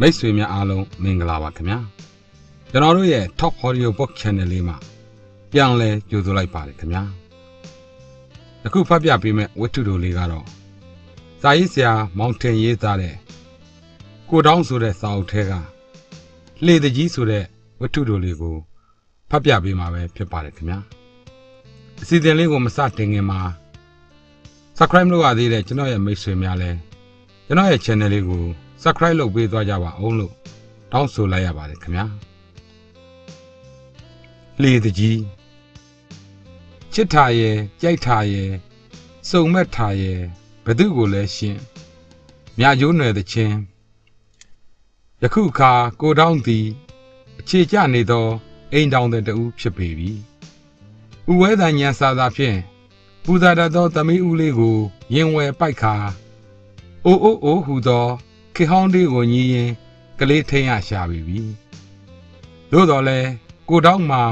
每岁面阿龙明个喇叭怎么样？然后也 Top Audio Book Channel 里嘛，样嘞就做来把的怎么样？那股票表表面我偷偷理解了，在一些忙天也在嘞，过长寿的少天个，累的技术的我偷偷理解，怕表表嘛为偏把的怎么样？现在哩我们啥定个嘛？ subscribe လုပ်ရသေးတဲ့ကျွန်တော်ရဲ့မိတ်ဆွေများလည်းကျွန်တော်ရဲ့ channel လေးကို subscribe လုပ်ပေးသွားကြပါအောင်လို့တောင်းဆိုလိုက်ရပါတယ်ခင်ဗျာလေတကြီးချစ်ထားရဲ့ကြိုက်ထားရဲ့စုံမက်ထားရဲ့ဘသူကိုလဲရှင်မြာကျိုးနယ်သချင်းယခုအခါကိုတောင်းသည်အခြေကျနေသောအိမ်တောင်းတဲ့တူဖြစ်ပေပြီဥဝဲတန်ညာစာသာဖြင့် ပူဇာတတ်သောသမီးဦးလေးကိုရင်ဝယ်ပိုက်ခါအိုအိုအိုဟူသောခေဟောင်းလေးကိုညီရင်ကလေးထင်းရရှာပြီသို့တော်လဲကိုတောင်းမှာ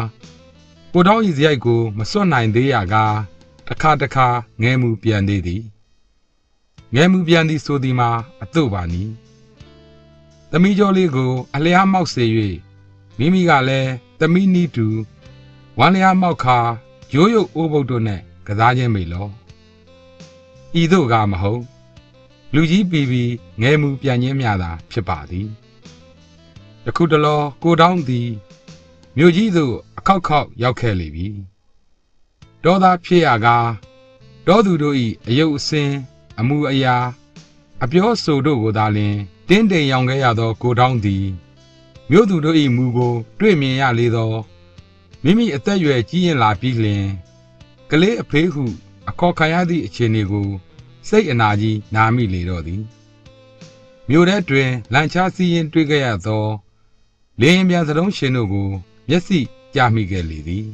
ကိုတောင်းဤစရိုက်ကိုမစွန့်နိုင်သေးရကတစ်ခါတစ်ခါငဲမှုပြန်သေးသည်ငဲမှုပြန်သည်ဆိုသည်မှာအတုပါနီသမီးကျော်လေးကိုအလျားမောက်စေ၍မိမိကလည်းသမီးနီးတူဝမ်းလျားမောက်ခါရိုးရိုးအိုးပုတ်တို့နဲ့ ကစားခြင်းမေလောဤသို့ကမဟုတ်လူကြီးပီပီငယ်မှုပြန်ခြင်းများသာဖြစ်ပါသည်တခုတလောကိုတောင်းသည်မြို့ကြီးသို့အခောက်ခောက်ရောက်ခဲ့လေပြီဒေါသဖြစ်ရကားဒေါသူတို့၏အယုတ်အစင်အမှုအရာအပြောဆိုတို့ကိုသာလျှင်တင်းတိမ်ရောင်ခဲ့ရသောကိုတောင်းသည်မြို့သူတို့၏မူကိုတွေ့မြင်ရလေသောမိမိအသက်အရွယ်ကြီးရင်လာပြီးလျှင် ကလေးအဖေးဟုအခေါ်ခံရသည့်အခြေအနေကိုစိတ်အနာကြီးနာမိလေတော့သည်မြို့ထဲတွင်လမ်းချစီးရင်တွေ့ခဲ့ရသောလေရင်ပြန်စတုံးရှင်တို့ကိုမျက်စိကြားမိခဲ့လေသည်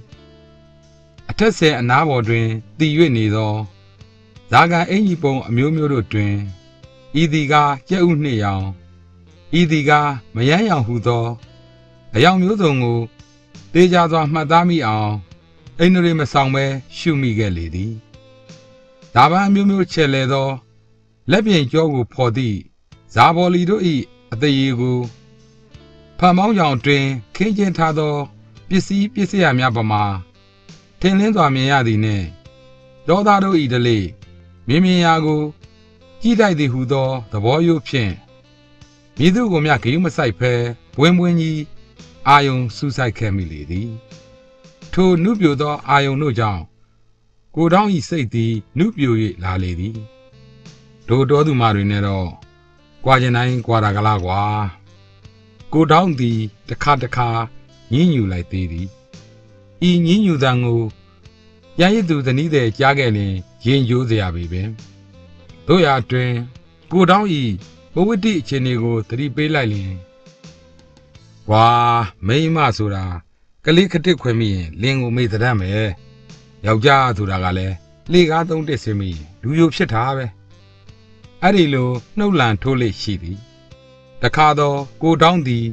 အထက်ဆယ်အနားပေါ်တွင်တည်၍နေသောဇာကန်အင်ကြီးပုံအမျိုးမျိုးတို့တွင်ဤသည်ကကြက်ဥနှစ်ရောင်ဤသည်ကမယမ်းရောင်ဟုသောအရောင်မျိုးစုံကိုတေးကြစွာမှတ်သားမိအောင် အိန္ဒြေမဆောင်ပဲရှုမိခဲ့လေသည်ဒါပန်းမျိုးမျိုးချဲ့လေသောလက်ပြင်ကြောကိုဖော်သည့်ဇာဘော်လီတို့၏အသေးရေကိုဖန်ပေါင်းကြောင်တွင်ခင်းကျင်းထားသောပစ္စည်းပစ္စယများပမာထင်လင်းစွာမြင်ရသည်နှင့်ဒေါသတို့၏ဓလေ့မြင်မြင်ရာကိုကြီးတိုက်သည်ဟုသောသဘောရိုးဖြင့်မည်သူကိုမျှဂရုမစိုက်ဘဲဘွင်ဘွင်ကြီးအာယုံစူးစိုက်ခဲ့မိလေသည် ထိုနုပြိုသောအာယုံတို့ကြောင့်ကိုတောင်းဤစိတ်သည်နုပြို၍လာလေသည်တို့တော်သူမတွေနဲ့တော့ကြွားခြင်းတိုင်းကြွားတာကလားကွာကိုတောင်းသည်တစ်ခါတစ်ခါညှဉ်းညူလိုက်သေးသည်ဤညှဉ်းညူသံကိုရန်ရစ်သူဇနီးတဲ့ကြားခဲ့လျင်ရင်ကျိုးစရာပေပင်တို့ရာတွင်ကိုတောင်းဤဘဝတိအခြေအနေကိုသတိပေးလိုက်လျင်ကွာမိမဆိုတာ ကလေးခတစ်ခွင်မိရင်လင်းကိုမေ့သတမ်းပဲယောက်ျားဆိုတာကလည်းလေကားသုံးတစ်စင်းမိရင်လူရိုဖြစ်တာပဲအဲ့ဒီလိုနှုတ်လန်ထိုးလိရှိသည်တခါတော့ကိုတောင်းသည်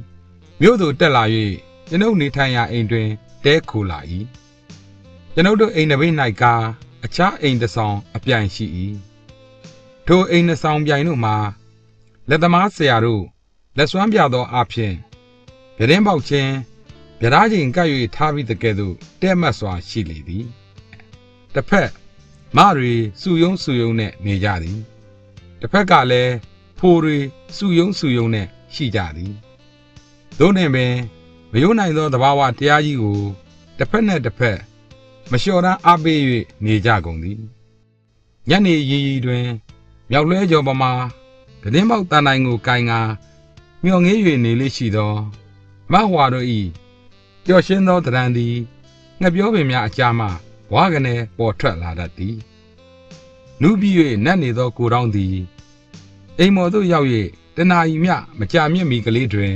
မြို့သို့တက်လာ၍ကျွန်ုပ်နေထိုင်ရာအိမ်တွင်တဲခိုလာ၏ကျွန်ုပ်တို့အိမ်တစ်ပိ၌ကအခြားအိမ်တစ်ဆောင်အပြိုင်ရှိ၏ထိုအိမ်နှစ်ဆောင်ပြိုင်တို့မှာလက်သမားဆရာတို့လက်စွမ်းပြသောအဖြစ်ပြတင်းပေါက်ခြင်း ပြဓာကျင်ကပ်၍ထားပြီးတကယ်သို့တဲ့မှတ်စွာရှိလေသည်တစ်ဖက်မတွေစုယုံနဲ့နေကြသည်တစ်ဖက်ကလည်းဖိုတွေစုယုံနဲ့ရှိကြသည်သို့နှင့်ပင်မယုံနိုင်သောသဘာဝတရားကြီးကိုတစ်ဖက်နဲ့တစ်ဖက်မလျှော်တမ်းအားပေး၍နေကြကုန်သည်ညနေရီတွင်မြောက်လွဲကျော်ပမာပြတင်းပေါက်တန်တိုင်းကိုကိုင်ကာမျောငေး၍နေလေရှိသောမဟွာတို့၏ ပျော်ရှင်သောတရံသည်ငှက်ပြောပင်များအကြာမှဘွားကနေပေါ်ထွက်လာတတ်သည်နုပြီး၍နတ်နေသောကိုတောင်းသည်အိမ်မော်သို့ရောက်၍တနာရီမျှမကြာမြင့်မီကလေးတွင်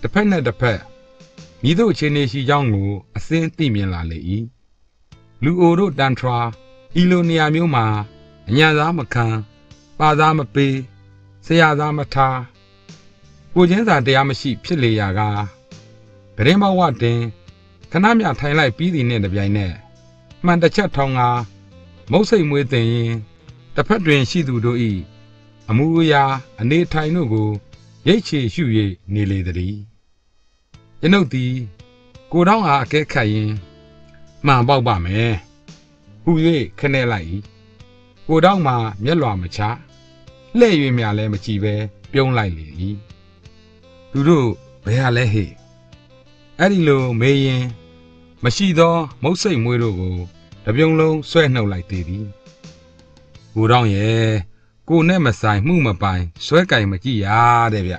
တစ်ဖက်နှင့်တစ်ဖက်မိတို့အခြေအနေရှိကြောင်းကိုအစင်းသိမြင်လာလေ၏လူအိုတို့တန်ထရာဤလိုနေရာမျိုးမှာအညာသားမခံပါသားမပေးဆရာသားမထားကိုချင်းစာတရားမရှိဖြစ်လေရာက ပြတင်းပေါက်ဝတင်ခဏမျှထိုင်လိုက်ပြီးသည်နှင့်တပြိုင်နက်မှန်တစ်ချက်ထောင်းကမုတ်စိတ်မွေးတင်ရင်တစ်ဖက်တွင်ရှိသူတို့၏အမှုအရာအနေထိုင်တို့ကို Yeche shuye niledri. Yenoti, Kodong a kekayin. Ma boba me. Huye canelai. Kodong ma yellow macha. Lay you me a lemachive, beyond lightly. Dudu, bea lehe. Adilo, mayen. Machido, mose muero. The beyond low, so no lightly. Kodong ye. Cô ném mà xài mương mà bài, xoáy cày mà chi à đẹp vậy.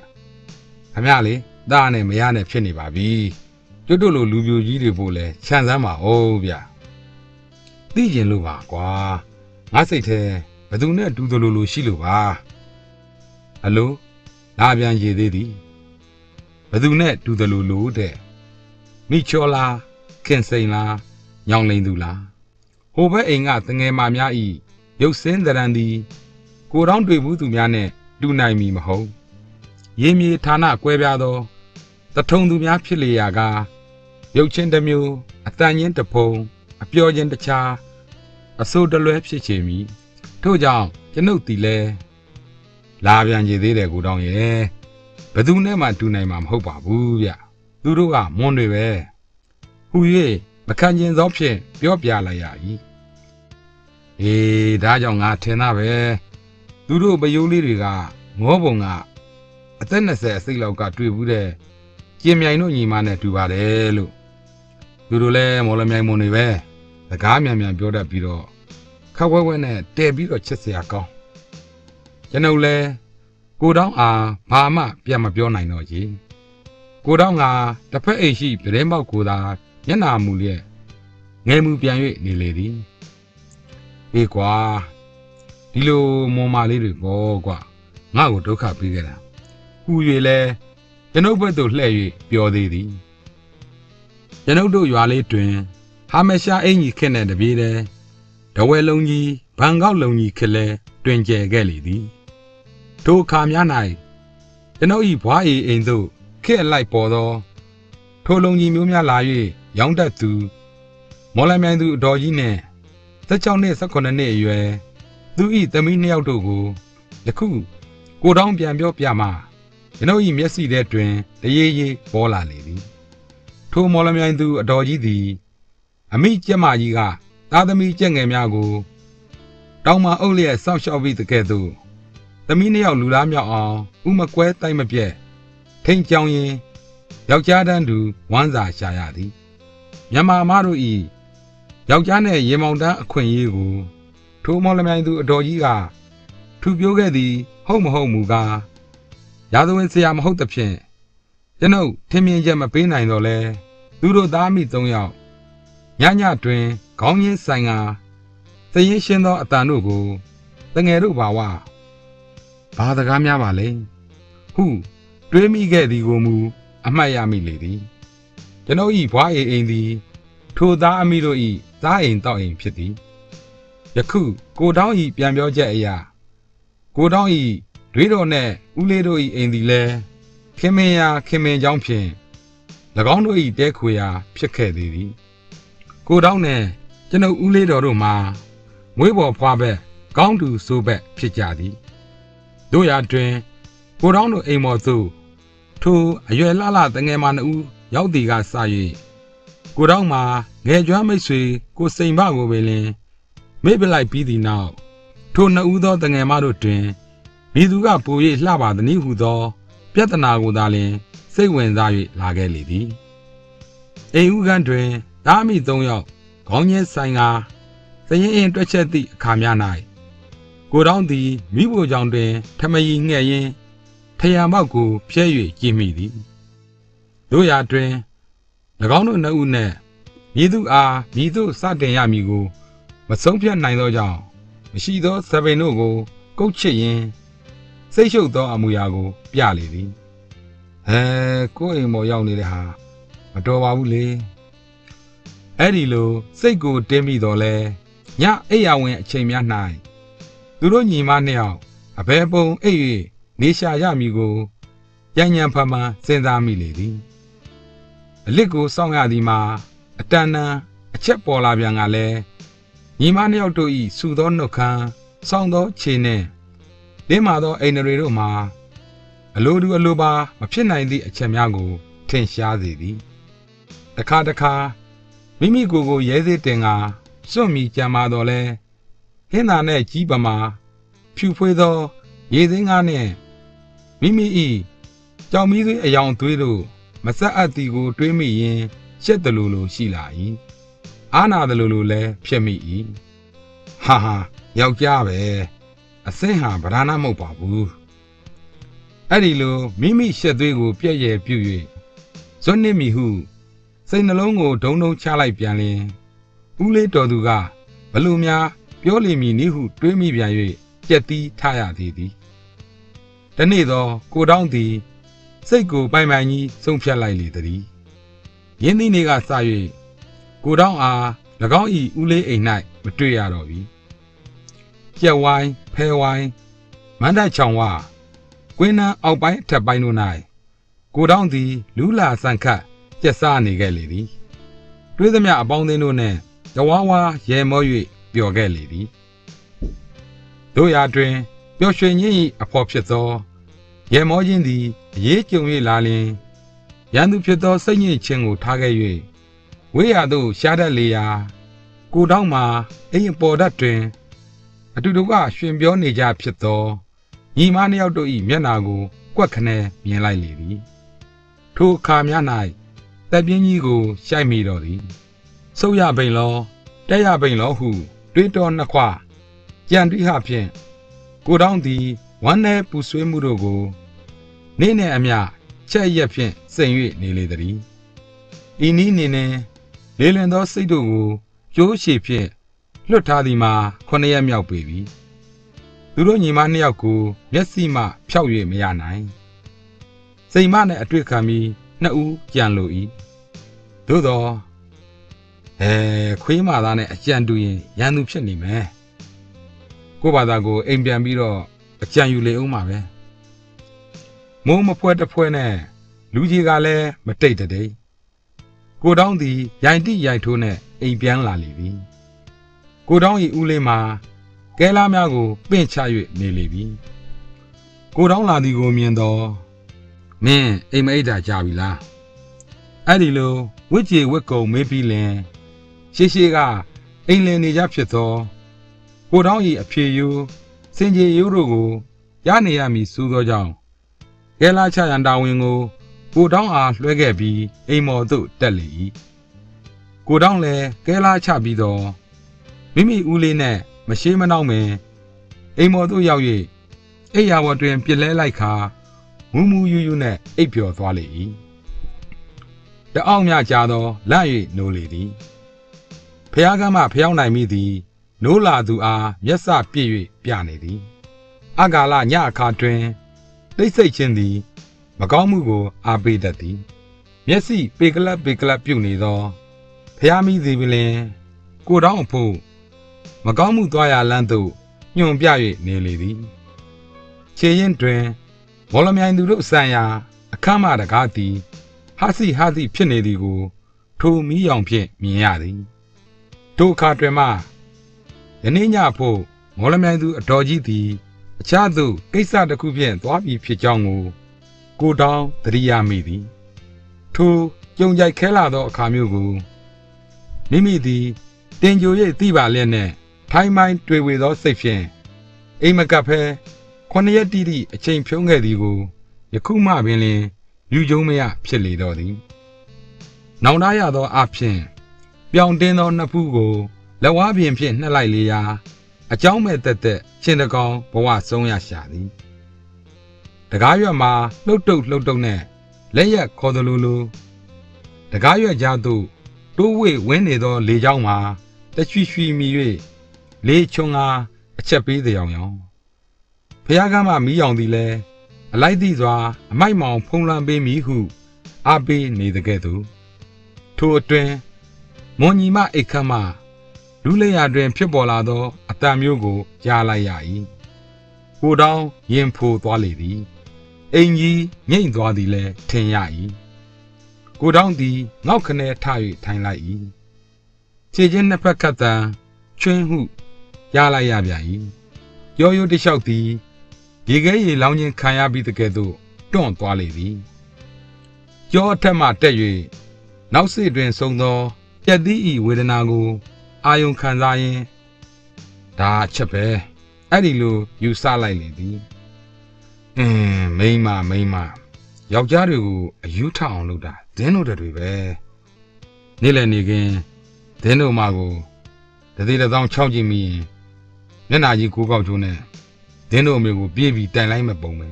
Hôm nay đấy, đa này mấy anh đẹp trên này bà vi, chỗ đó lù lù gì đều vô lệ, chán ra mà ô vậy. Tí chuyện lù bà quá, ngã say thế, bà tôi nè tụi tôi lù lù xí lù bà. Alo, đã biết gì đấy đi. Bà tôi nè tụi tôi lù lù thế, mi cho la, khen say la, nhong lên đủ la. Hôm bữa anh à, từng nghe mà mía ý, yêu sen ra đi. Cô đóng đuôi vũ tụi mẹ nè, đu này mì mà hấu. Yếm yê thả nạ quê bè đó, ta thông tụi mẹ phía lì à gà. Yêu chênh đâm yêu, à ta nhến tập hồn, à bèo nhến tập cha, à sâu đa lô hếp xe chế mì. Thôi dòng, chá nâu tì lè. Là bèo nhê dê đè cô đóng yê, bà tụi nè mà đu này mà hấu bà bù bè. Tụi đô gà môn đuôi bè. Hùi yê, bà khá nhến dọc xe, bèo bè là yà yì. Ê, đá dòng ngà thê nà bè. Hãy subscribe cho kênh Ghiền Mì Gõ Để không bỏ lỡ đi lô mua mà lấy được bỏ qua ngã của tôi khá bị cái nào hú về là cho nó phải tụt lại biểu gì đi cho nó đâu vào lấy tiền ham mấy xa anh gì cái này để biết đấy đâu phải lâu gì bằng gạo lâu gì cái này tiền chơi cái gì đi tôi khám nhà này cho nó y phá y anh đâu cái lại bỏ đó thôi lâu gì miếu nhà lại giống đất tu mỗi lần mình tu đòi gì nè tất cả này sẽ còn này về tôi ít tâm ý nhau đồ gù, đặc khu, cô đóng bia béo bia mà, cho nó im nhất xí đẹp chuyện, để ye bỏ lại đi. Thôi mọi người anh tu đòi gì thì, anh mi chơi mà gì cả, ta tâm mi chơi nghề mía gù, đóng mà ông liệt sao sao vì tự kẻ tu, tâm mi nhau lù lá mía ao, u mà quét tay mà bia, thanh chồng ye, giáo cha đang du hoàn giả xài à đi, nhà mà má rồi, giáo cha này ye mong đã khuyên ye gù. Thu mong là mẹ tôi đòi gì cả, thu biểu cái gì không mù cả, giờ tôi xem mà không tập xem, cho nên thêm miếng gì mà bên này rồi lẹ, tôi đâu đã biết trọng yếu, nhà nhà chuyện, công nhân sinh à, thế những chuyện đó ta nấu cô, ta nghe được bảo à, bà ta làm nhà bà lẹ, hú, tôi mi cái gì cô mù, anh mai anh mi lẹ đi, cho nên ý phá ý đi, thu đã mi rồi ý, đã ý tao ý biết đi. Đặc khu, cô đóng ý biên biểu dạy à. Cô đóng ý, đối đồ nè, ưu lê đồ ý anh đi lê. Khi mẹ dòng phiền. Là con đồ ý đế khôi à, phía khẽ đi đi. Cô đóng nè, cho nó ưu lê đồ đồ mà. Mỗi bộ phá bè, con đồ số bè phía trả đi. Đối à truyền, cô đóng đồ anh mò dù. Thu, ở dưới lá lá ta nghe mà nụ, giáo tì gà xa dùi. Cô đóng mà, nghe cho mấy suy, cô xây bác vô bề lên. Mấy bên lại bí đi nào, thôn nào đó từng ngày mà đốt tiền, ví dụ các bố mẹ lao vào những khu đó, biết là nào cũng đã lên, xây quần ra về là cái gì đi. Anh cũng thấy, đam mê trọng yếu, công nhân sinh à, thế nhưng anh đối chất thì cảm nhận này, cô đồng thì mỹ bộ trang trí, tham gia nghệ nhân, thấy anh bảo cô phía dưới chỉ mỹ đi. Đối với chuyện, là con nó nấu nè, ví dụ sao tiền nhà mỹ cô. Mà sống phía này rồi chào, mà xí đó sẽ về nô cô, cốc chế yên. Xây sâu đó à mùi à cô, bia lì đi. Cô ấy mò dòng này hả, mà trò bà bú lì. Ê đi lô, xây cô đêm đi đó lè, nhá ấy à quên chế miếng này. Tụi đó nhìn mà nèo, à bé bông ấy ế, nế xa giá mì cô, nhanh nhanh phá mà xên ra mì lì đi. Lê cô xong ngà đi mà, à tràn à, à chép bò là bia ngà lè. Nhìn mà nhau tôi xu đó nó khá, xong đó chê nè. Đến mà đó anh rơi đó mà. Alodu aloba mapchenai di achemyago tensha zidi. Daka daka mimi gogo yeze tenga somi chamadole. Hena ne jibama pupwedo yeze ngane. Mimi I chaumizu ayang tuilu masa atigo tuimi yin shetalulu shila yin. Anadalulu le pshemi yin. Haha yao jabe. Aseha barana mo babu. Adilo, Mimi Shadwigo Piaye Puye. Sonne Mihu. Sainalongo Dono Chalai Piane. Ule Doduga. Balumia, Pioli Minihu, Dwemi Piaye, Jeti Taya Didi. Danedo, go down the Sego by Mani, Sompia Lili. Yendi Nega Saye. Go down a Lagoi Ule a night, but 3 hours. Piawai, Pawai, Manda Changwa. Gwena awpai tapainu nai. Godang di lula sankat jasa nige lidi. Dwezamya abangdenu ne yawawa yemo yue bioge lidi. Doya dren bioshe nyi apop sheto. Yemo yindi ye chungwe lalin. Yandu sheto sanyi chengu tage yue. Weyadu shada liya. Godang ma eyin poda dren. Atuduka shwenbyo nija sheto. Yimani auto I mianago, quakane, mian lady. Two carmianai, that being ego, shy me lorry. So ya bang law, they are bang law who, drink on the qua. Yandri happy. Go down the one day puswe mudogo. Nene amia, chay yapien, send you ne lady. Ini nene, Lelando Sidogo, Joe Shapien, Lotadima, Conea meow baby. Duro nyimani yako nyesima pshawye meyanai. Seimane atwe kami na u kianloi. Dodo. Kwe madane achandu yin yandu pshani me. Kobadago embiambiro achanyu le umawe. Moma pweta pwene luji gale matete day. Kodaundi yanti yantone embiang lalivi. Kodauni ulema. Kela miago pencha yue nelebi. Kodang la digo miendo. Men ema eda jabila. Adilo, wiji weko mepi len. Sheshega, englen ni japsheto. Kodang yi apye yu. Senje yurogo, yane yami sudo jang. Kela cha yanda wingo. Kodang a lwegebi, emo do deli. Kodang le, kela cha bido. Mimi ule ne. Machine manaume, a modu yawe, a yawa dream pile like her, mumu yune, a pure valley. The Almia Jado, lie no lady. Piagama piauna midi, no la do a, yesa piri, pianidi. Agala nya cartrain, they say chindi, Magamugo, a bedati. Yesi, bigla, bigla punido. Piami zibile, go down poo. Magamu doya lando, yon biaye ne lady. Cheyen dren, Volamian do saya, a kama da gati, hasi pinedigo, to me young pie, miadi. To cartrema. The nina po, Volamian do a dodgy tea, a chado, gaysa da cubien, wabi pijango, go down, 3 years. To young yai kelado camugo. Mimidi, then you ye diva lene. Taimai dwewe do seifien. Eima kape, kone ya didi a chen pionge digo, yakuma bine, yu yomea pili dodi. Naunaya do apien, biang deno napugo, la wabien pien na laili ya, a jaume tete, chendakong, bawa sonya shadi. Dagayo ma, loto ne, leya kodolulu. Dagayo jadu, dowe wene do le jauma, da chui miwe. Le chunga, a chappy the young. Piagama me on the lay, a light these are, my mom Poland be me who, I be near the ghetto. To a train, Monima ekama, Lule adren pibolado, a time you go, jala yai. Go down, yen po toaledi. Ain ye, yen toadile, 10 years. Go down the, now connect tie, time like ye. Chajan the pacata, train who. Yala yabiai. Yoyo de shouty. Yigay lounging kaya be the ghetto. တွန့်သွားလေပြီ။ကြောအထက်မှတက်၍နောက်စိတွင်ဆုံးသောပျက်သီး၏ဝေဒနာကိုအာယုံခံစားရင်းဒါအချက်ပဲအဲ့ဒီလိုယူဆလိုက်လေသည်။မိန်းမယောက်ျားတွေကိုအယူထအောင်လုပ်တာဒင်းတို့တွေပဲ။နေ့လည်နေခင်းဒင်းတို့မကိုတသေးတစောင်းချောက်ကြည့်မိရင်မျက်နှာကြီးကိုကောက်ကျိုးနဲ့ဒင်းတို့အမျိုးကိုပြေးပြီးတိုင်လိုက်မပုံပဲ။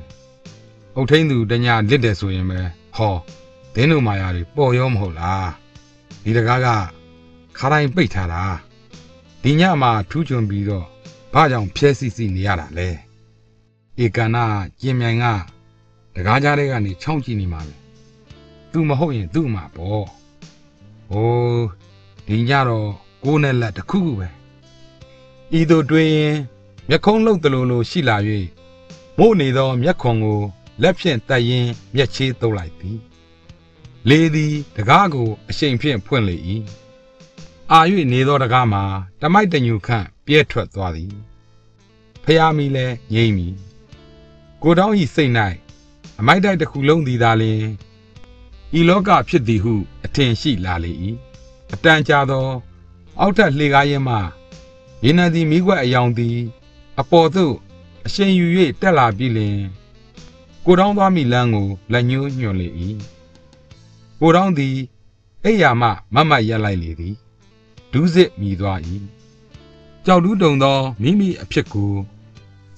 အုတ်ထင်းသူတညာလစ်တယ်ဆိုရင်ပဲဟောဒင်းတို့မာယာတွေပေါ်ရောမဟုတ်လား။ဒီတကားကခါတိုင်းပိတ်ထားတာ။ဒီညမှာထူးချွန်ပြီးတော့ဘာကြောင့်ဖျက်ဆီးစီနေရတာလဲ။ဧကန်နာကျင်မြိုင်ကတကားကြားထဲကနေချောင်းကြည့်နေမှာပဲ။ သူမဟုတ်ရင်သူ့မှာပေါ့။ဟိုဒီညတော့ကိုယ်နဲ့လက်တစ်ခုခုပဲ။ဤသို့တွင်မျက်ခုံးလှုပ်သလိုလိုရှိလာ၍မို့နေသောမျက်ခွန်ကိုလက်ဖြင့်တက်ရင်းမျက်ခြေသုတ်လိုက်သည်။လေသည်တကားကိုအရှိန်ဖြင့်ဖွင့်လေ၏။အာ၍နေသောတကားမှာတမိုက်တညူခန့်ပြဲထွက်သွားသည်။ဖျားမိလဲငိမ့်မိ။ကိုတောင်း၏စိတ်၌အမိုက်တိုက်တစ်ခုလုံးသည်သာလျှင်ဤလောကဖြစ်သည်ဟုအထင်ရှိလာလေ၏။အတန်ကြာသောအောက်ထပ်လှေကားရင်းမှရေနံသည်မိကွက်အယောင်သည်အပေါ်သို့အရှင်ယူ၍တက်လာပြီးလျှင်ကိုတောင်းသွားမိလမ်းကိုလက်ညှိုးညွှန်လေ၏။ကိုတောင်းသည်အိယာမှမမတ်ရက်လိုက်လေသည်။ဒူးစစ်မိသွား၏။ကြောက်တူးတုန်သောမိမိအဖြစ်ကို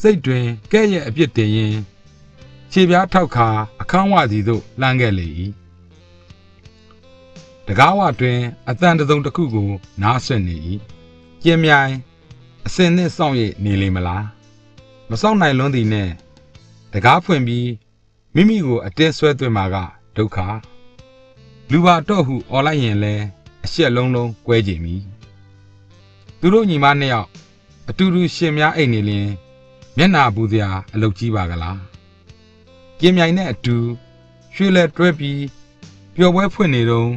စိတ်တွင်ကဲ့ရဲ့အပြစ်တင်ရင်းခြေပြားထောက်ခါအခန်းဝစီသို့လှမ်းခဲ့လေ၏။တကားဝတွင်အတန်တစုံတစ်ခုကိုနားဆွင့်နေ၏။ကျင်မြိုင်အစင်နှင့်စောင့်၍နေလေမလား။မစောင့်နိုင်လွန်းသည်နှင့်တကားဖွင့်ပြီးမိမိကိုအတင်းဆွဲသွင်းမှာကဒုက္ခ။လူပါတော့ဟုအော်လိုက်ရင်လည်းအရှက်လုံးကွဲကြမည်။သူတို့ညီမနှစ်ယောက်အတူတူရှင်များအိတ်နေလျင်မျက်နှာပူစရာအလုပ်ကြီးပါကလား။ကျင်မြိုင်နဲ့အတူရွှေလဲတွဲပြီးပျော်ပွဲဖွင့်နေတော့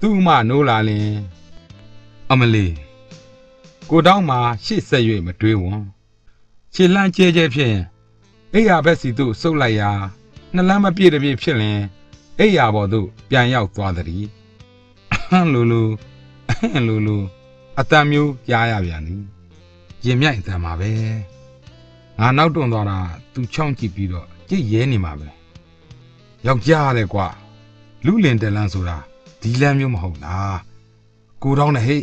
သူ့အမနိုးလာလင်အမလေးကိုတောင်းမှာရှေ့ဆက်၍မတွေးဝန်ခြေလှမ်းကျဲကျဲဖြင့်အိယာဘက်စီသို့ဆုပ်လိုက်ရာနှလမ်းမပြည့်တပြည့်ဖြစ်လင်အိယာပေါ်သို့ပြန်ရောက်သွားသည်အဟံလူအတန်မျိုးကြားရပြန်သည်ရင်မြိုင်တန်မှာပဲငါနောက်တွန်သွားတာသူချောင်းကြည့်ပြီးတော့ကြည်ရဲနေမှာပဲယောက်ျားရတယ်ကွာလူလင်တလန်းဆိုတာဒီလန်းမျိုးမဟုတ်လားကိုတောင်းနဲ့ဟိ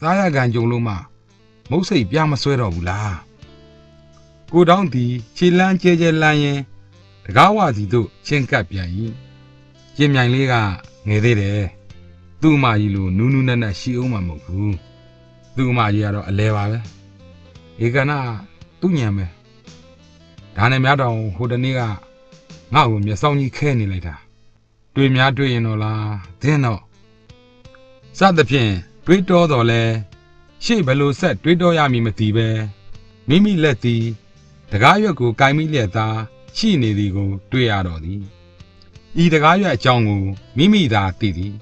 စားရကန်ကြုံလို့မှမုတ်စိတ်ပြမဆွဲတော့ဘူးလားကိုတောင်းသည်ခြေလန်းကျဲကျဲလန်းရင်တကားဝစီတို့ချင်းကပ်ပြန်၏ကျင်မြိုင်လေးကငယ်သေးတယ်သူ့အမကြီးလိုနူးနူးနက်နက်ရှိအောင်မှမဟုတ်ဘူးသူ့အမကြီးကတော့အလဲပါပဲဧကနာသူ့ညံပဲဒါနဲ့များတောင်ဟိုတနေ့ကငါ့ကိုမျက်စောင်းကြီးခဲနေလိုက်တာတွေ့များတွေ့ရင်တော့လားဒင်းတော့စသဖြင့်တွေးတောတော်လဲရှေ့ဘလို့ဆက်တွေးတောရမည်မသိပဲမိမိလက်သည်တကားရွက်ကိုကိုင်မိလျက်သားရှိနေသည်ကိုတွေ့ရတော်သည်ဤတကားရွက်အကြောင်းကိုမိမိသာသိသည်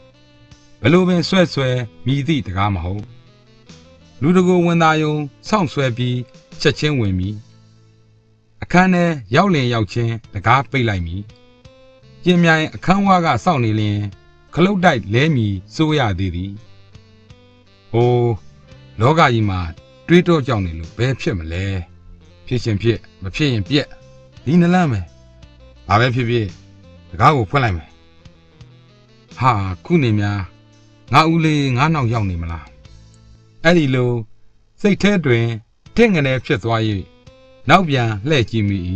ဘလို့ပင်ဆွဲဆွဲမိသည့်တကားမဟုတ်လူတကိုဝင်သာယုံစောင့်ဆွဲပြီးချက်ချင်းဝင်ပြီအခန်းထဲရောက်လင်ရောက်ချင်းတကားပိတ်လိုက်မည်။ကျင်မြိုင်အခန်းဝါကစောင့်နေလျင်ခလုတ်တိုက်လဲမည်စိုးရသေးသည်။ဟိုလောကကြီးမှာတွေးတောကြောင်နေလို့ဘယ်ဖြစ်မလဲ။ဖြစ်ရှင်ဖြစ်မဖြစ်ရင်ပြက်ဒီနလမ်းမယ်။ဘာပဲဖြစ်ဖြစ်တကားကိုဖွင့်လိုက်မယ်။ဟာခုနေများငါဦးလေးငါနောက်ရောက်နေမလား။အဲ့ဒီလိုစိတ်ထဲတွင်ထင့်ငနေဖြစ်သွား၏။နောက်ပြန်လှည့်ကြည့်မိ၏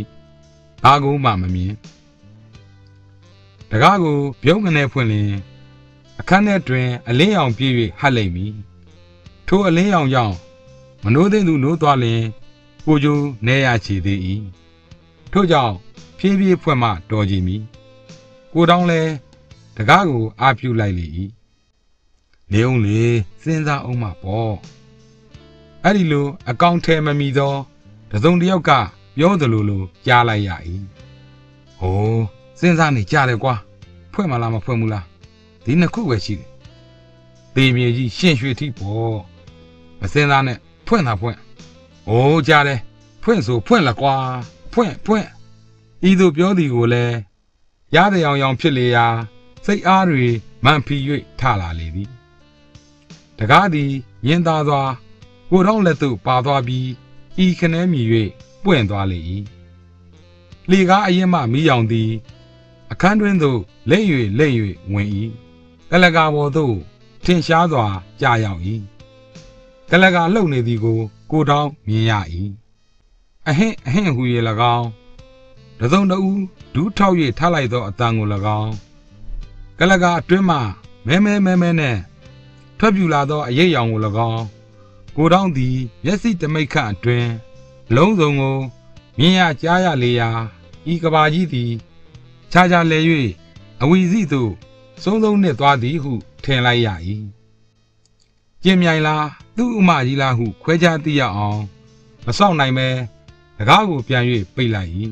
ဘာကိုမှမမြင်တကားကိုပြုံးငနေဖွင့်လျင်အခန်းထဲတွင်အလင်းရောင်ပြည့်၍ဟတ်လိမ့်မည်ထိုအလင်းရောင်ကြောင့်မနိုးသိမ့်သူနိုးသွားလျင်ကိုကျိုးနေရချေသေး၏ထို့ကြောင့်ဖြည်းဖြည်းဖွင့်မှတော်ကြည်မည်ကိုတောင်းလဲတကားကိုအာပြုလိုက်လေ၏နေုံလေစဉ်းစားအောင်မှပေါ့အဲ့ဒီလိုအကောင့်ထဲမမီသောတစုံတစ်ယောက်ကပြောသလိုလိုကြားလိုက်ရ၏။ဟိုစဉ်းစားနေကြတယ်ကွာ။ဖွင့်မလားမဖွင့်ဘူးလား။ဒီနှစ်ခုပဲရှိတယ်။သေမြေကြီးရှင်ရွှေထိပ်ပေါ်။မစဉ်းစားနဲ့ဖွင့်တာဖွင့်။အိုးကြားတယ်။ဖွင့်ဆိုဖွင့်လားကွာ။ဖွင့်။ဤသူပြောသည်ကိုလည်း ရတဲ့အောင်ရောင်ဖြစ်လေရာစိတ်အားတွေမန်ဖီ၍ထလာလေသည်တကားသည်ညင်သာစွာကိုထောက်လက်သို့ပါသွားပြီးဤခနဲမြည်၍ပွင့်သွားလေ၏လေကားအရင်မှမီးရောင်သည်အခန်းတွင်သို့လက်၍ဝင်၏တလကာပေါ်သို့ထင်ရှားစွာကြာရောက်၏တလကာလှုပ်နေသည်ကိုကိုထောက်မြင်ရ၏အဟင့်အဟင့်ဟူ၍၎င်းတစုံတဦးဒူးထောက်၍ထားလိုက်သောအတန်ကို၎င်းကလကာအတွင်းမှမဲမဲနဲ့ထွက်ပြူလာသောအရိပ်ရောင်ကို၎င်းကိုတောင်းသည်မျက်စိတမိတ်ခန့်အတွင်းလုံးစုံကိုမြင်ရကြားရလေရာဤကဘာကြီးသည်ခြားခြားလဲ၍အဝီစီသို့ဆုံးနှင့်သွားသည်ဟုထင်လိုက်ရ၏ကျင်မြိုင်လားသူ့ဥမကြီးလားဟုခွဲခြားသိရအောင်မစောင့်နိုင်ပဲတကားကိုပြန်၍ပိတ်လိုက်၏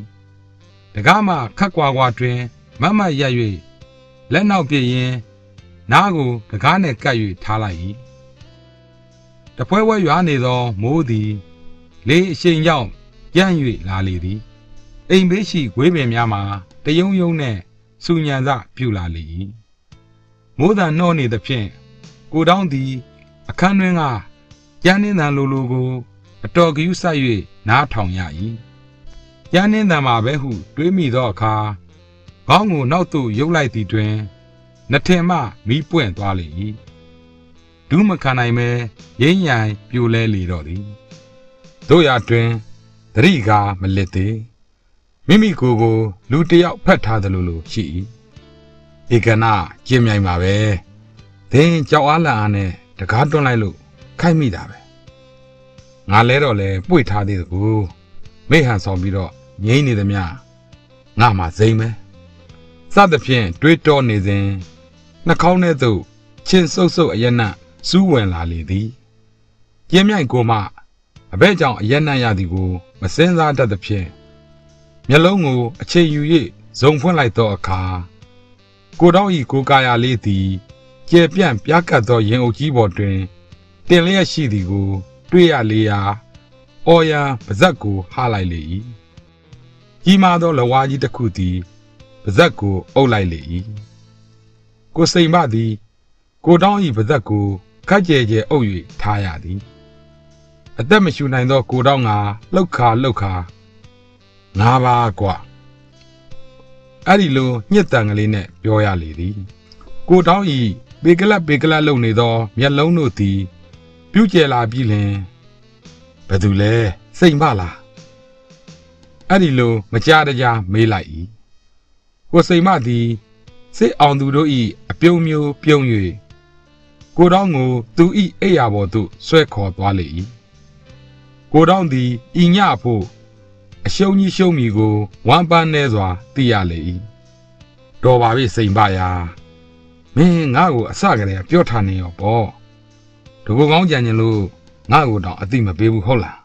တကားမှခက်ကွာကွာတွင်မတ်ရပ်၍လက်နောက်ပြည့်ရင်းနားကိုတကားနှင့်ကပ်၍ထားလိုက်၏တပွဲဝဲရွာနေသောမိုးသည်လေအရှိန်ကြောင့်ပြန့်၍လာလေသည်အိမ်ဘေးရှိဂွေးပင်များမှာတယုံယုံနှင့်စူညံစပြူလာလေ၏မိုးသံနှောနေသဖြင့်ကိုတောင်းသည်အခန်းတွင်ကကျန်းနှင်းသံလိုကိုအတော်ကယူဆိုက်၍နားထောင်ရ၏ကျန်းနှင်းသံမှာပဲဟုတွေးမိသောအခါခေါင်းကိုနောက်သို့ယုတ်လိုက်သည်တွင်နှထင်မှမီးပွင့်သွားလေ၏ဒူးမခံနိုင်ပဲရင်းရိုင်ပြိုလဲလေတော့သည်တို့ရာတွင်သတိကားမလစ်သေးမိမိကိုယ်ကိုလူတယောက်ဖတ်ထားသလိုလိုရှိ၏ဧကနာကျင်မြိုင်ပါပဲသင်ကြောက်အားလန့်အားနဲ့တကားတွန်းလိုက်လို့ခိုက်မိတာပဲငါလဲတော့လဲပွေထားသေးသကူမိဟန်ဆောင်ပြီးတော့ငိမ့်နေသမျှငါမှဇိမ်ပဲစသဖြင့်တွေးတောနေစဉ်နှာခေါင်းထဲသို့ချင်းဆုပ်ဆုပ်အယက်နှံ့စူးဝင်လာလေသည်ကျင်းမြိုင်ကိုမှအဘဲကြောင့်အယက်နှံ့ရသည်ကိုမစင်စားတတ်သဖြင့်မျက်လုံးကိုအခြေယူ၍ဇုံဖွင့်လိုက်သောအခါကိုတောင်းဤကိုကာယလေးသည်ကျယ်ပြန့်ပြားကတ်သောရင်အုပ်ကြီးပေါ်တွင်တင်လျက်ရှိသည်ကိုတွေ့ရလေရာအော်ရန်ပါဇက်ကိုဟားလိုက်လေ၏ကြီးမားသောလဝါကြီးတစ်ခုသည်ပါဇက်ကိုအုပ်လိုက်လေ၏ကိုစိန်မသည်ကိုတောင်း၏ပါဇက်ကိုခက်ကြဲကြဲအုပ်၍ထားရသည်အသက်မရှူနိုင်သောကိုတောင်းကလှုပ်ခါငါပါကွာအဲ့ဒီလိုညှက်တန်ကလေးနဲ့ပြောရလေသည်ကိုတောင်းဤပေကလတ်လုံနေသောမျက်လုံးတို့သည်ပြုကျယ်လာပြီလျှင်ဘယ်သူလဲစိတ်မလားအဲ့ဒီလိုမကြားတကြားမေးလိုက်၏ကိုစိတ်မသည်စစ်အောင်သူတို့ဤအပြုံမျိုးပြုံ၍ကိုတောင်းကိုသူဤအိယာပေါ်သို့ဆွဲခေါ်သွားလေ၏ကိုတောင်းသည်ဤညဖို့အရှုံးကြီးရှုံးမီကိုဝမ်းပန်းနေစွာသိရလေ၏တော်ပါပြီစိန်ပါယာမင်းငါ့ကိုအစကတည်းကပြောထားနေရောပေါ့တကူကောင်းကြံရင်လို့ငါ့ကိုတောင်အသိမပေးဘူးဟုတ်လား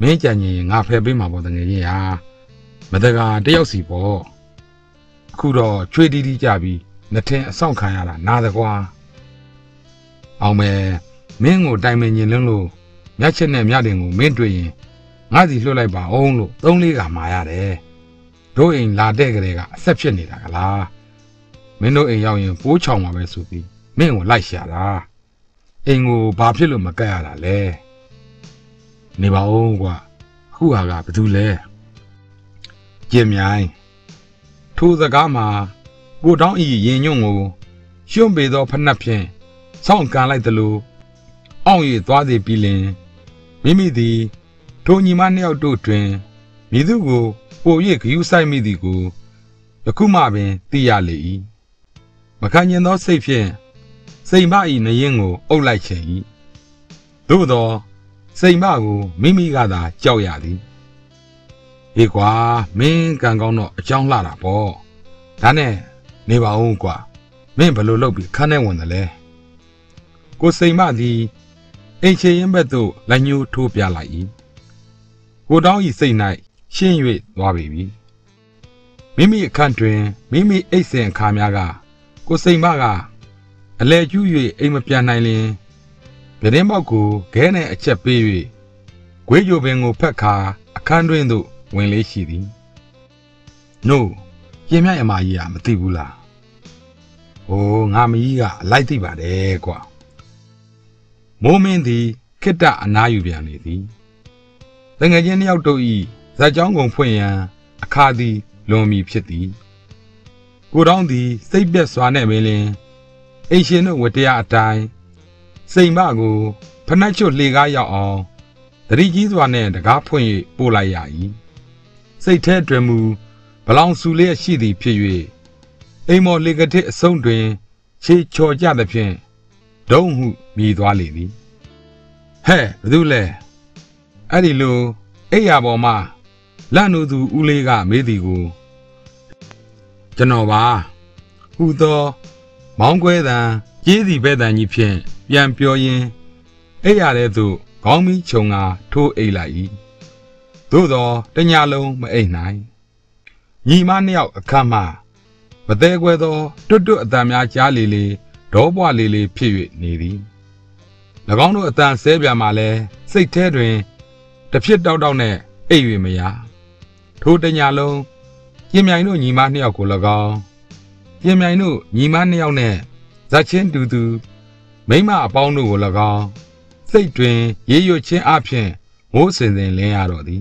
မင်းကြံရင်ငါဖယ်ပေးမှာပေါ့တကယ်ကြီးဟာမတကာတယောက်စီပေါ့အခုတော့ချွေတီးတီးကြပြီးနှထင်အဆောင်ခံရတာနားသကွာအောင်မဲမင်းကိုတိုင်မင်ရင်လို့မျက်ချက်နဲ့မျက်တင်ကိုမင်းတွေ့ရင်ငါစီလွှတ်လိုက်ပါအောင်လို့သုံးလေးကမာရတယ်တို့အိမ်လာတဲ့ကလေးကအဆက်ဖြစ်နေတာကလားမင်းတို့အိမ်ရောက်ရင်ပိုးချောင်မှာပဲဆိုပြီးမင်းကိုလိုက်ရှာတာအိမ်ကိုဘာဖြစ်လို့မကပ်ရတာလဲနေပါဦးကွာအခုဟာကဘာတူလဲကျင်မြိုင်ထိုစကားမှာကိုတောင်းဤရင်ညွန့်ကိုရွှွန့်ပေသောဖနှက်ဖြင့်စောင့်ကန်လိုက်သလိုအောင့်၍သွားစီပြီးလျှင်မိမိသည်ထိုညီမနှစ်ယောက်တို့တွင်မိသူကိုပို၍ဂရုစိုက်မိသည်ကိုယခုမှပင်သိရလေ၏မခံကျင်သောစိတ်ဖြင့်စိန်မ၏နရင်ကိုအုပ်လိုက်ခြင်း၏သို့သောစိန်မကိုမိမိကသာကြောက်ရသည်ဟေးကွာမင်းကံကောင်းတော့အကြောင်းလှတာပေါ့ဒါနဲ့နေပါဦးကွာမင်းဘလို့လုပ်ပြီးခန်းထဲဝင်တယ်လဲကိုစိန်မသည်အိမ်ချေရင်ဘက်သို့လက်ညှိုးထိုးပြလိုက်၏ကိုတောင်းဤစိတ်၌ရှင်း၍သွားပေပြီမိမိအခန့်တွင်မိမိအိတ်စင်အခါများကကိုစိတ်မကအလဲကျူး၍အိမ်မပြန်နိုင်လျင်ပြတင်းပေါက်ကိုခဲနှင့်အချက်ပေး၍ဂွေးကြိုပင်ကိုဖက်ခါအခန်းတွင်သို့ဝင်လေးရှိသည်နို叶面阿姨啊，没对不啦？哦，阿妹啊，来对吧的瓜。我们的可大哪有变的？人家今天要注意，在讲公分呀，卡的农民撇的，古当的谁别耍那边嘞？以前的我爹阿呆，谁把个本来就离家要哦。 Tadi jizwa ne daga punye pola yayi. Say te dremu balang sule shidi piye. Emo legate sondwe che choja da pien. Dong hu midwa lidi. He, dule. Adilo, eyabo ma. Lanu du ulega medigo. Janoba. Hudo. Mongwe da. Jezi beda nyi pien. Yan pyo yin. Eyare du. 讲米穷啊，土矮来伊，多多在nhà lâu mà ấy này，你妈鸟看嘛，不得怪到多多在面家里里，多把里里批阅你哩。那讲到咱身边嘛嘞，谁太软，这批叨叨呢，矮远没呀？土在nhà lâu，一面路你妈鸟过了高，一面路你妈鸟呢，在前头头，没嘛帮助过了高。 最近也有前阿片，我身上连压到的。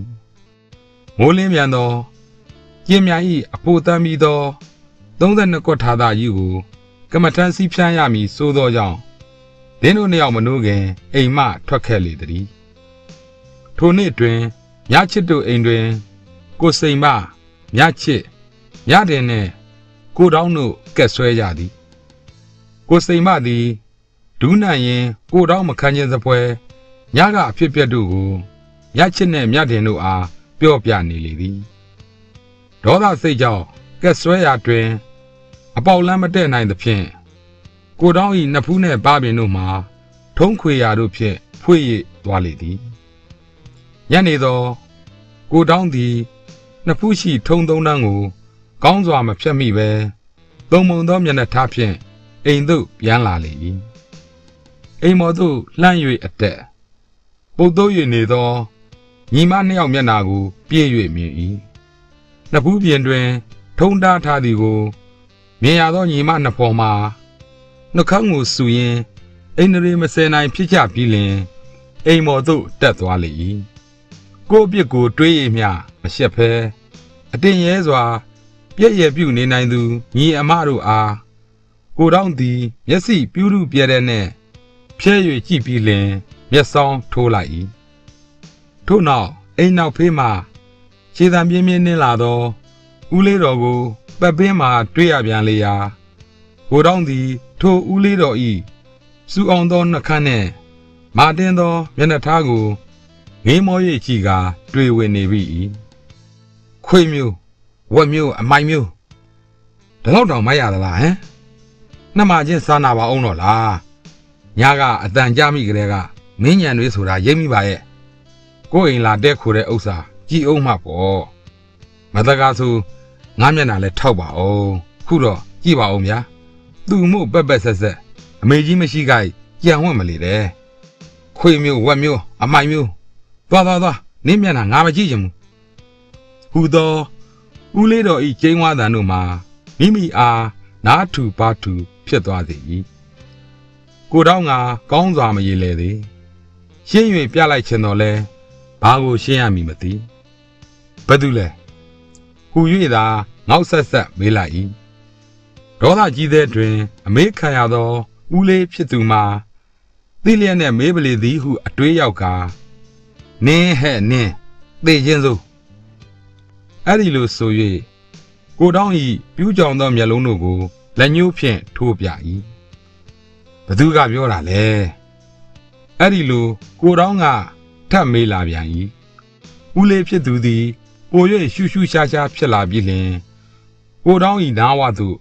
我里面的，见面伊不得米多，东在那个他大以后，干嘛真是偏压米收到样？连路你要么弄个，哎妈脱开来的哩。土那段，伢吃都一段，过生嘛，伢吃，伢的呢，过道路该摔下的，过生嘛的。 都那样，古道么看见这块，人家偏偏都过，伢吃呢面田路啊，表边那里的。早上睡觉，该水也转，阿包那么带那的片，古道伊那铺呢八边路嘛，痛快也都片，会也多里的。伢那道，古道的那铺是通通那个，刚抓么偏米呗，东门那面的他片，印度偏哪里？ အိမ်မော်တို့လှမ်း၍အတက်ပုတ်သိုး၍နေသောညီမနှစ်ယောက်မျက်နှာကိုပြည့်၍မြင်၏နှစ်ဘူးပြင်တွင်ထုံတားထားသည်ကိုမြင်ရသောညီမနှစ်ဖော်မှာနှုတ်ခမ်းကိုဆူရင်းအိန္ဒြေမစဲနိုင်ဖြစ်ကြပြီးလင်အိမ်မော်တို့တက်သွားလေ၏ကိုယ့်ပြစ်ကိုတွေး၏မျှမရှက်ဖဲအတင်ရဲစွာပြည့်ရပြုနေနိုင်သူညီအမတို့အားကိုတောင်းသည်မျက်စိပြူးရူပြဲတဲ့နှင့် ဖြဲ၍ကြည့်ပြီးလင်မျက်စောင်းထိုးလိုက်၏ထို့နောက်အိမ်နောက်ဖေးမှခြေသံပြင်းပြင်းနှင်းလာသောဦးလေးတော်ကိုပတ်ပင်းမှတွေ့ရပြန်လေရာကိုတောင်းသည်ထိုဦးလေးတော်၏စူအောင်သောနှခမ်းနှင့်မာတင်သောမျက်နှာထားကိုငေးမော၍ကြည့်ကာတွေ့ဝင်နေပြီခွေမျိုးဝက်မျိုးအမိုင်မျိုးဒါတော့တောင်မရသလားဟမ်နှမချင်းစားနာပါအောင်တော့လား ညာကအတန်ကြမိကလေးကမင်းညံတွေဆိုတာရိပ်မိပါရဲ့ကိုယ်အိမ်လာတဲ့ခိုတဲ့ဥစ္စာကြည်အောင်မှပေါ့မတကားဆိုငါမျက်နှာလဲထောက်ပါအောင်ခုတော့ကြည်ပါအောင်ဗျာသူ့မို့ပတ်ပတ်ဆက်ဆက်အမေကြီးမရှိခိုင်ကြံဝင့်မလေတဲ့ခွေမျိုးဝက်မျိုးအမိုင်မျိုးသွားနင်းမျက်နှာငါမကြည့်ချင်ဘူးဟူသောဦးလေးတော်ဤကျင်းဝါသံတို့မှာမိမိအားနားထူပါထူဖြစ်သွားသည် ကိုတောင်းကကောင်းစွာမရေလေသည်ရှင်း၍ပြလိုက်ချင်တော်လဲဘာကိုရှင်းရမည်မသိဘယ်သူလဲဟူ၍သာငေါက်ဆက်ဆက်မေးလိုက်၏ဒေါသကြီးတဲ့တွင်အမေးခံရသောဦးလေးဖြစ်သူမှာသိလျက်နဲ့မေးပလေသည်ဟုအတွေးရောက်ကာနင်းဟဲ့နင်းသိချင်းစို့အဲ့ဒီလိုဆို၍ကိုတောင်း၏ပြူးကြောင်သောမျက်လုံးတို့ကိုလက်ညှိုးဖြင့်ထိုးပြ၏ ဘသူကပြောတာလဲအဲ့ဒီလိုကိုတောင်းကထပ်မေးလာပြန်၏ဦးလေးဖြစ်သူသည်ပို၍ရှူးရှူးရှားရှားဖြစ်လာပြီးလင်ကိုတောင်း၏နာဝသို့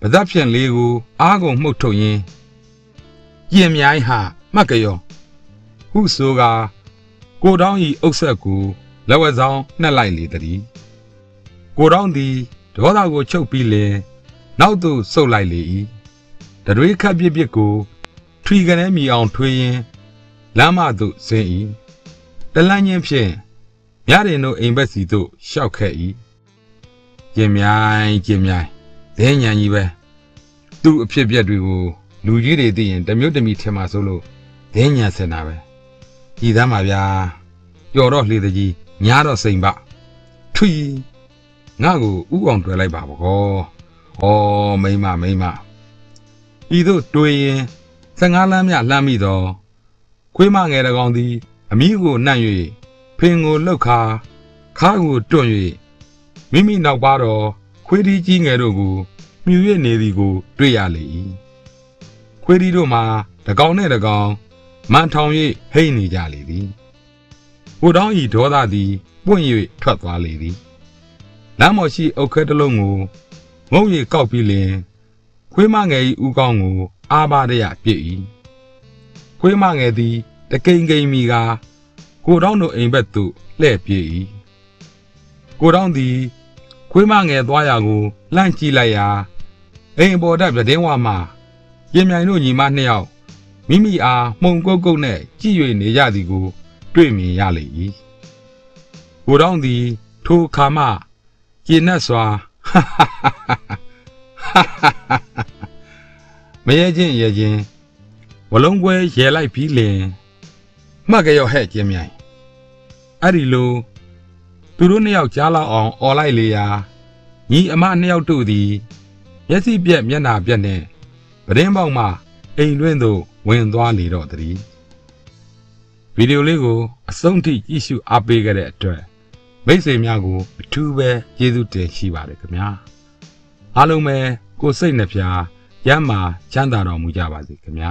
ပါသက်ဖြင့်လေးကိုအားကုန်မှုတ်ထုတ်ရင်းကျင်မြိုင်းဟာမှတ်ကြရောဟုဆိုကာကိုတောင်း၏အုပ်ဆက်ကိုလက်ဝဲဆောင်နှက်လိုက်လေသည်ကိုတောင်းသည်ဒေါသကိုချုပ်ပြီးလင်နောက်သို့ဆုတ်လိုက်လေ၏ တရွေခပ်ပြစ်ပြစ်ကိုထွီကနေမိအောင်ထွေးရင်လမ်းမသို့ဆင်း၏တလန်းချင်းဖြင့်မြရရင်တို့အိမ်ဘက်စီသို့လျှောက်ခဲ့၏见面，这年以外，都别住，路局里的人都没有这么天马走路，这年才哪位？一咱妈呀，要到里头去，伢到身吧，吹，俺个乌光出来吧不过，哦，没嘛，一头对，在俺那面那米多，快嘛挨了讲的，米个难为，平个老卡，卡个专业。 明明老爸咯，快递机挨着个，每月拿的个对压力。快递多嘛，他讲那他讲，满场月黑你家里的，我当伊多大的，半月出大力的。那么是 OK 的了我，我也搞不了。快嘛挨我讲我阿爸的也别伊，快嘛挨的，他跟咪个，我当都认不到来别伊。我当的。 Kwe ma nge dwa ya go, lan chi la ya, e bo dap ya denwa ma, ye mya ino nyi ma ne yao, mimi a mong go go ne, chi yue ne ya di go, dwe mi ya le yi. Go dang di, to ka ma, ye na swa, ha ha ha, me ye jen, walong kwe ye lai pi le, ma ke yao he je mya. Ari lo, 杜鲁尼奥家老昂奥来了呀！你阿妈尼奥住的，也是别哪呢？不然帮嘛，很多人都文化里头的。为了那个身体技术阿贝个的对，没谁面个土呗，接受这西瓜的个面。阿龙们过生日片，也嘛抢到了木家娃子个面。